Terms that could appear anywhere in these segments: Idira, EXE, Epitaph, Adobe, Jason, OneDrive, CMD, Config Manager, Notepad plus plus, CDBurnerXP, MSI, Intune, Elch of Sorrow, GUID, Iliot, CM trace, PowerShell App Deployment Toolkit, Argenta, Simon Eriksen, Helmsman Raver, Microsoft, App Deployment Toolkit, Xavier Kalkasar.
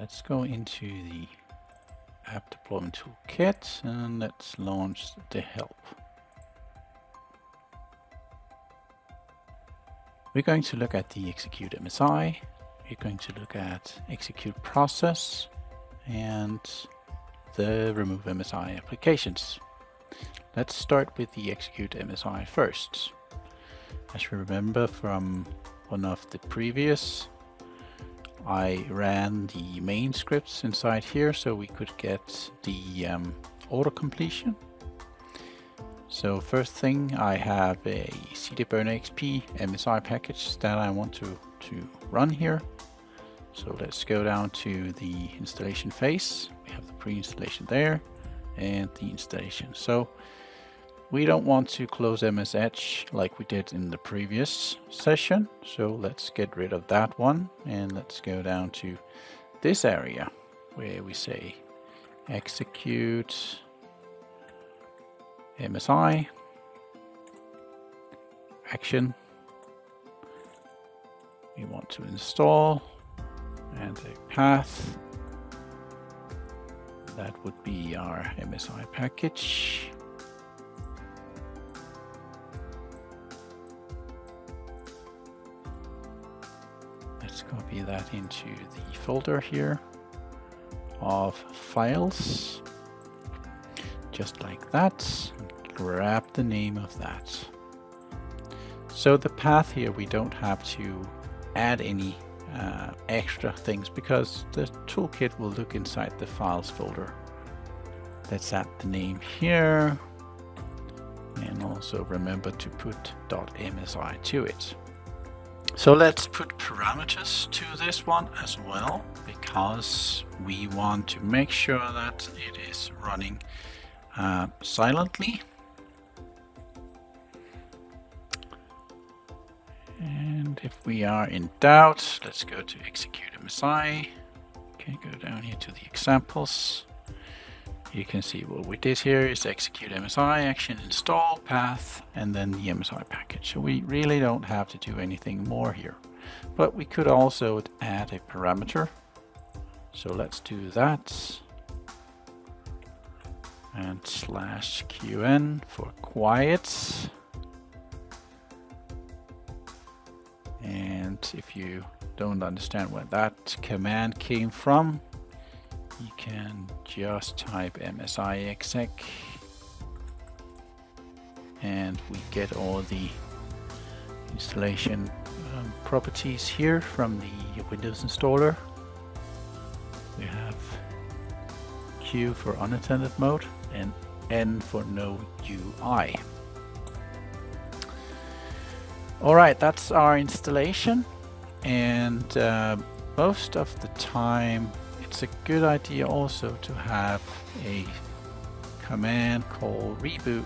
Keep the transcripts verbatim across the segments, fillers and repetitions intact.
let's go into the App Deployment Toolkit and let's launch the help. We're going to look at the execute M S I, we're going to look at execute process and the remove M S I applications. Let's start with the execute M S I first. As you remember from one of the previous, I ran the main scripts inside here so we could get the um, auto completion. So first thing, I have a CDBurnerXP M S I package that I want to, to run here. So let's go down to the installation phase. We have the pre-installation there and the installation. So we don't want to close M S Edge like we did in the previous session. So let's get rid of that one and let's go down to this area where we say execute M S I action. We want to install and a path. That would be our M S I package. Let's copy that into the folder here of files, just like that. Grab the name of that. So the path here, we don't have to add any uh, extra things because the toolkit will look inside the files folder. Let's add the name here and also remember to put .msi to it. So let's put parameters to this one as well, because we want to make sure that it is running uh, silently. And if we are in doubt, let's go to execute M S I. Okay, go down here to the examples. You can see what we did here is execute M S I, action, install, path, and then the M S I package. So we really don't have to do anything more here, but we could also add a parameter. So let's do that. And slash Q N for quiet. And if you don't understand where that command came from, you can just type M S I E X E C and we get all the installation um, properties here from the Windows installer. We have Q for unattended mode and N for no U I. All right, that's our installation, and uh, most of the time it's a good idea also to have a command called reboot.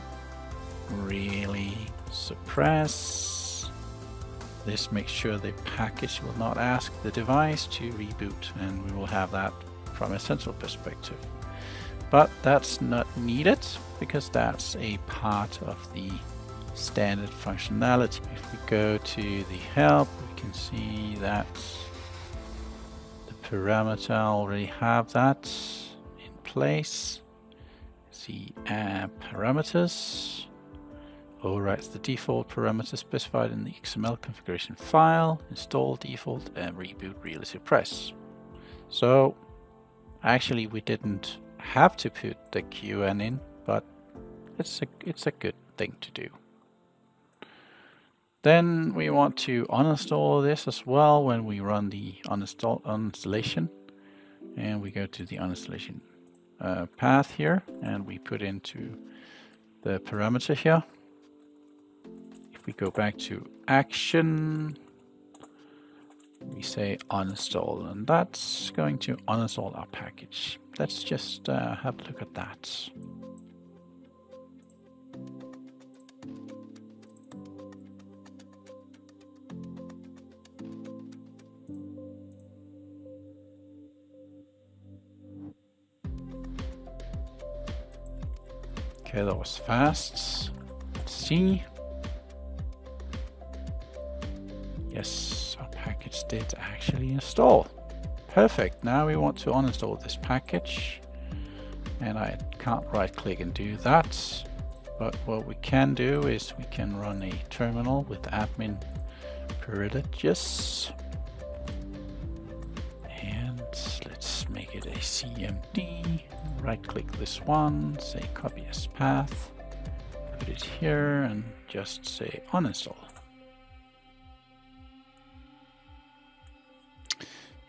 Really suppress this, make sure the package will not ask the device to reboot, and we will have that from a central perspective. But that's not needed because that's a part of the standard functionality. If we go to the help, we can see that parameter, I already have that in place. See, uh, parameters. All right, the default parameter specified in the X M L configuration file, install default and reboot really suppress. So actually we didn't have to put the Q N in, but it's a, it's a good thing to do. Then we want to uninstall this as well when we run the uninstall uninstallation, and we go to the uninstallation uh, path here and we put into the parameter here. If we go back to action, we say uninstall, and that's going to uninstall our package. Let's just uh, have a look at that. Okay, that was fast. Let's see. Yes, our package did actually install. Perfect. Now we want to uninstall this package, and I can't right click and do that. But what we can do is we can run a terminal with admin privileges, and let's make it a C M D. Right click this one, say copy as path, put it here and just say uninstall.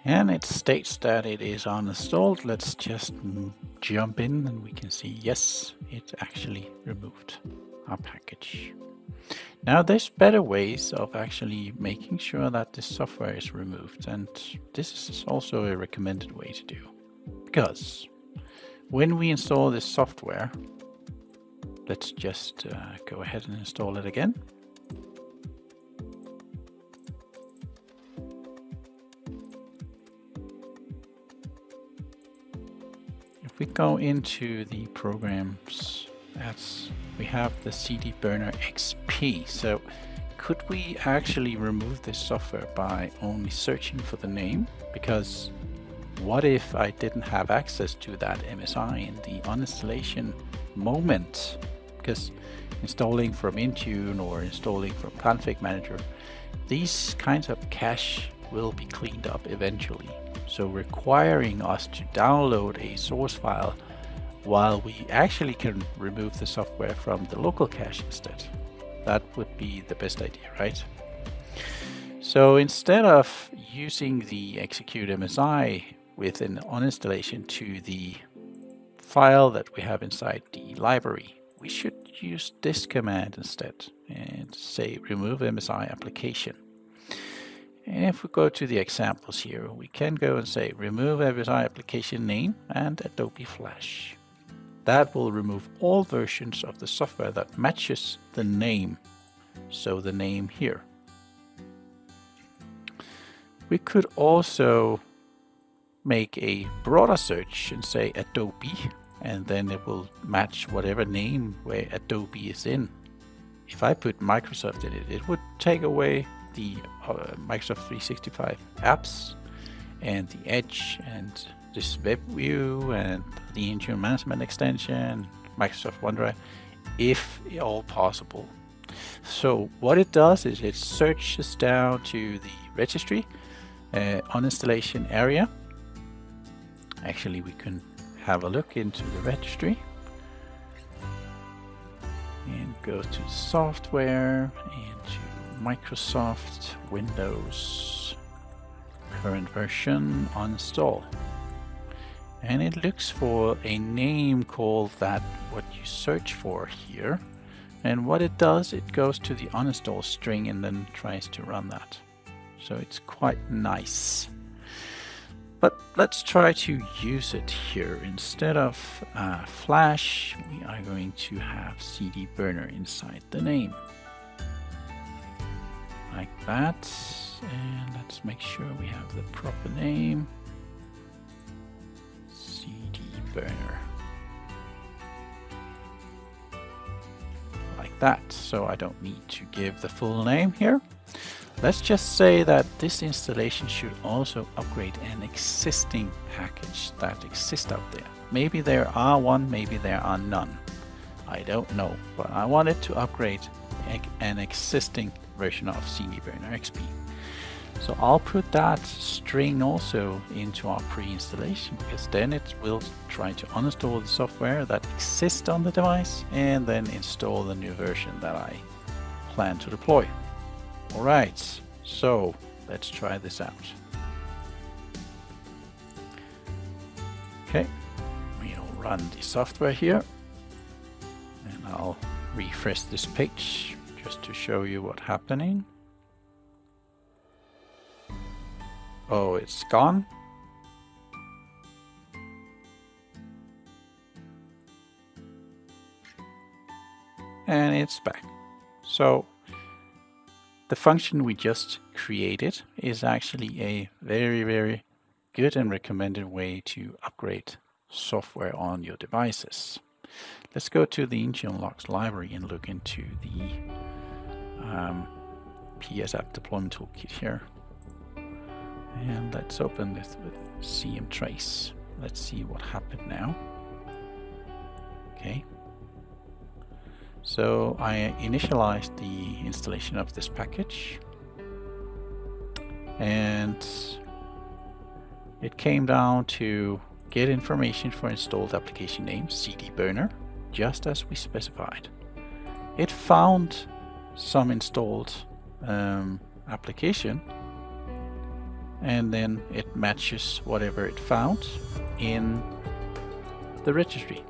And it states that it is uninstalled. Let's just jump in and we can see, yes, it actually removed our package. Now there's better ways of actually making sure that this software is removed. And this is also a recommended way to do, because when we install this software, let's just uh, go ahead and install it again. We go into the programs, as we have the CDBurnerXP. So could we actually remove this software by only searching for the name? Because what if I didn't have access to that M S I in the uninstallation moment? Because installing from Intune or installing from Config Manager, these kinds of cache will be cleaned up eventually. So requiring us to download a source file while we actually can remove the software from the local cache instead. That would be the best idea, right? So instead of using the execute M S I with an uninstallation to the file that we have inside the library, we should use this command instead and say remove M S I application. And if we go to the examples here, we can go and say remove M S I application name and Adobe Flash. That will remove all versions of the software that matches the name. So the name here. We could also make a broader search and say Adobe, and then it will match whatever name where Adobe is in. If I put Microsoft in it, it would take away the uh, Microsoft three sixty-five apps and the Edge and this web view and the Intune management extension, Microsoft OneDrive, if at all possible. So what it does is it searches down to the registry uh, uninstallation area. Actually, we can have a look into the registry and go to software and to Microsoft Windows current version uninstall, and it looks for a name called that what you search for here, and what it does, it goes to the uninstall string and then tries to run that. So it's quite nice, but let's try to use it here. Instead of uh, Flash, we are going to have CDBurner inside the name, like that. And let's make sure we have the proper name, CDBurner, like that. So I don't need to give the full name here. Let's just say that this installation should also upgrade an existing package that exists out there. Maybe there are one, maybe there are none, I don't know, but I want it to upgrade an existing version of CDBurnerXP. So I'll put that string also into our pre-installation, because then it will try to uninstall the software that exists on the device and then install the new version that I plan to deploy. All right, so let's try this out. Okay, we'll run the software here, and I'll refresh this page just to show you what's happening. Oh, it's gone. And it's back. So the function we just created is actually a very, very good and recommended way to upgrade software on your devices. Let's go to the Intune logs library and look into the um, P S App Deployment Toolkit here. And let's open this with C M trace. Let's see what happened now. Okay. So I initialized the installation of this package, and it came down to get information for installed application name, CDBurner, just as we specified. It found some installed um, application, and then it matches whatever it found in the registry.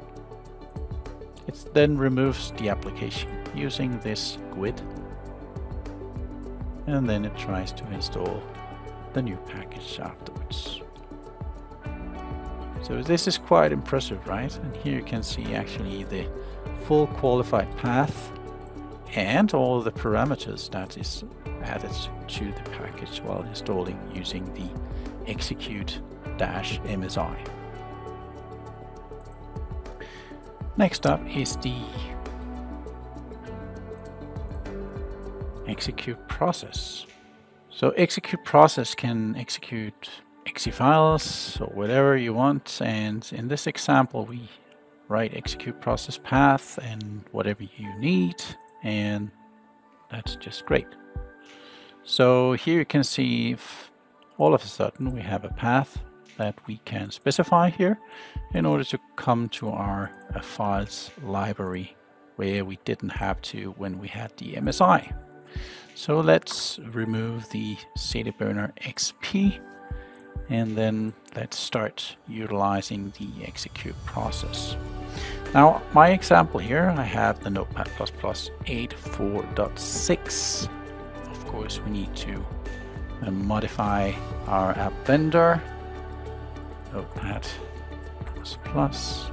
It then removes the application using this G U I D, and then it tries to install the new package afterwards. So this is quite impressive, right? And here you can see actually the full qualified path and all the parameters that is added to the package while installing using the execute dash M S I. Next up is the execute process. So execute process can execute E X E files or whatever you want, and in this example we write execute process path and whatever you need, and that's just great. So here you can see if all of a sudden we have a path that we can specify here in order to come to our uh, files library, where we didn't have to when we had the M S I. So let's remove the CDBurner X P, and then let's start utilizing the execute process. Now my example here, I have the Notepad plus plus eight point four point six. Of course we need to uh, modify our app vendor. Notepad plus plus.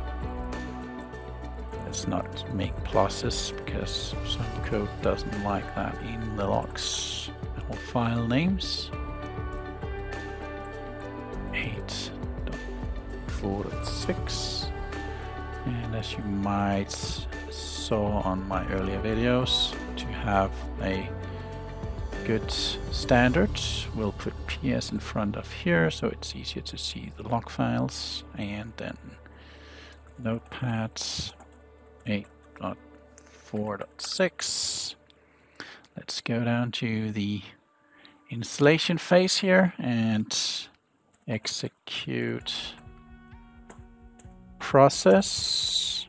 Let's not make pluses because some code doesn't like that in the logs or file names. eight point four point six, and as you might saw on my earlier videos, to have a good standard, we'll put P S in front of here so it's easier to see the log files, and then Notepad eight point four point six. Let's go down to the installation phase here and execute process,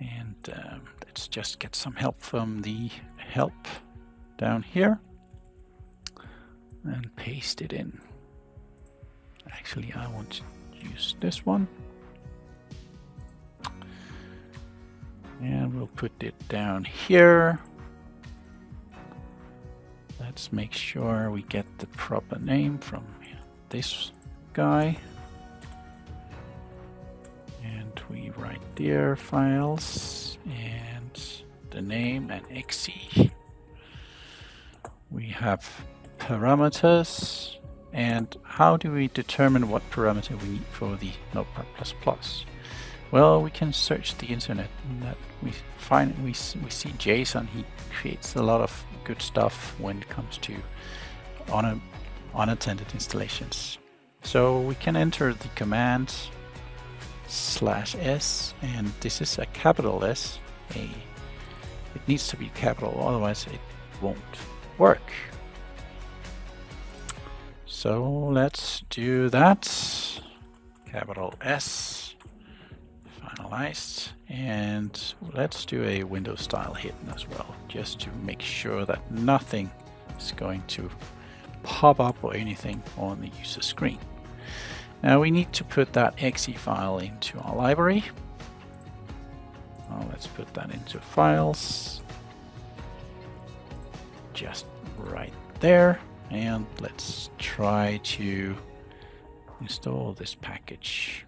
and um, let's just get some help from the help down here and paste it in. Actually, I want to use this one, and we'll put it down here. Let's make sure we get the proper name from this guy, and we write there files and the name and E X E. We have parameters, and how do we determine what parameter we need for the Notepad plus plus? Well, we can search the internet, and that we find we we see Jason. He creates a lot of good stuff when it comes to on a unattended installations. So we can enter the command slash S, and this is a capital S. A it needs to be capital, otherwise it won't work. So let's do that. Capital S, finalized, and let's do a Windows style hidden as well, just to make sure that nothing is going to pop up or anything on the user screen. Now we need to put that E X E file into our library. Well, let's put that into files, just right there, and let's try to install this package.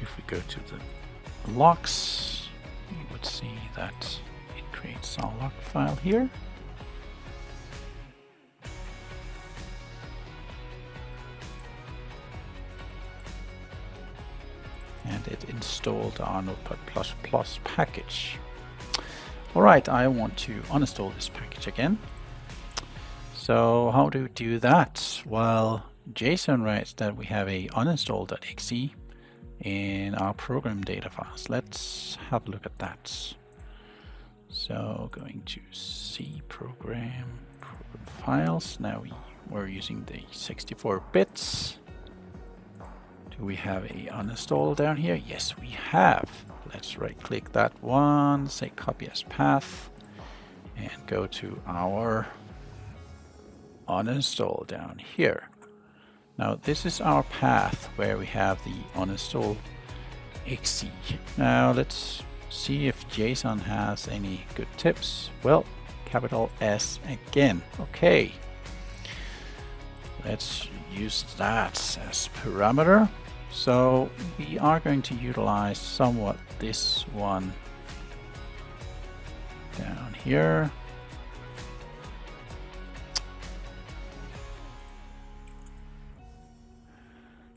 If we go to the logs, you would see that it creates our log file here. and it installed our Notepad plus plus package. All right, I want to uninstall this package again. So how do we do that? Well, Jason writes that we have a uninstall.exe in our program data files. Let's have a look at that. So going to C program, program files. Now we we're using the sixty-four bits. Do we have a uninstall down here? Yes, we have. Let's right click that one, say copy as path, and go to our uninstall down here. Now this is our path where we have the uninstall exe. Now let's see if Jason has any good tips. Well, capital S again. Okay. Let's use that as parameter. So we are going to utilize somewhat this one down here.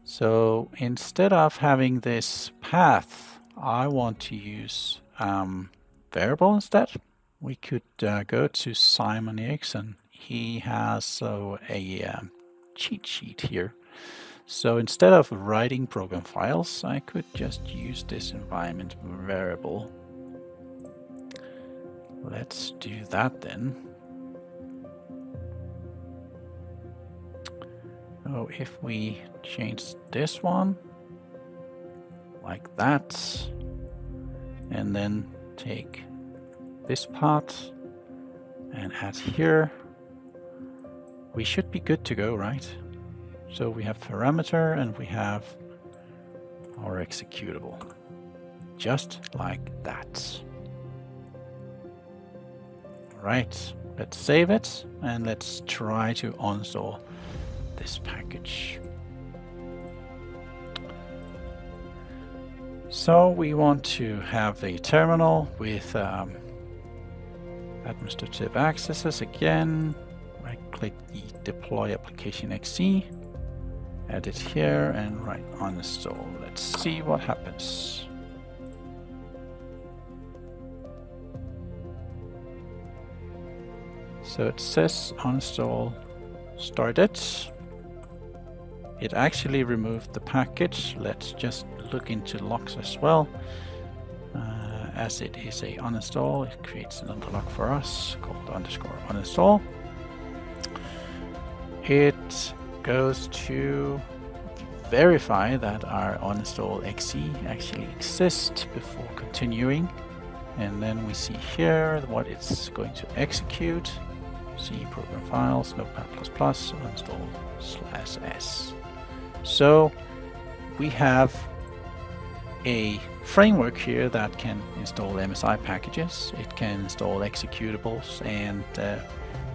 So instead of having this path, I want to use um, variable instead. We could uh, go to Simon Eriksen. He has uh, a uh, cheat sheet here. So instead of writing program files, I could just use this environment variable. Let's do that then. So if we change this one like that, and then take this part and add here, we should be good to go, right? So we have parameter and we have our executable, just like that. All right, let's save it and let's try to uninstall this package. So we want to have a terminal with um, administrative accesses again. Right click the deploy application exe, edit here and right uninstall. Let's see what happens. So it says uninstall started. It actually removed the package. Let's just look into logs as well. Uh, as it is a uninstall, it creates another log for us called underscore uninstall. It goes to verify that our uninstall exe actually exists before continuing. And then we see here what it's going to execute. C program files, Notepad plus plus, uninstall slash s. So we have a framework here that can install M S I packages, it can install executables, and uh,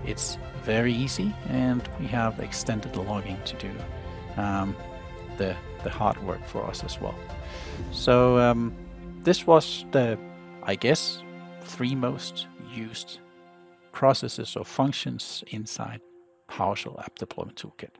it's very easy, and we have extended logging to do um, the, the hard work for us as well. So um, this was the, I guess, three most used processes or functions inside PowerShell App Deployment Toolkit.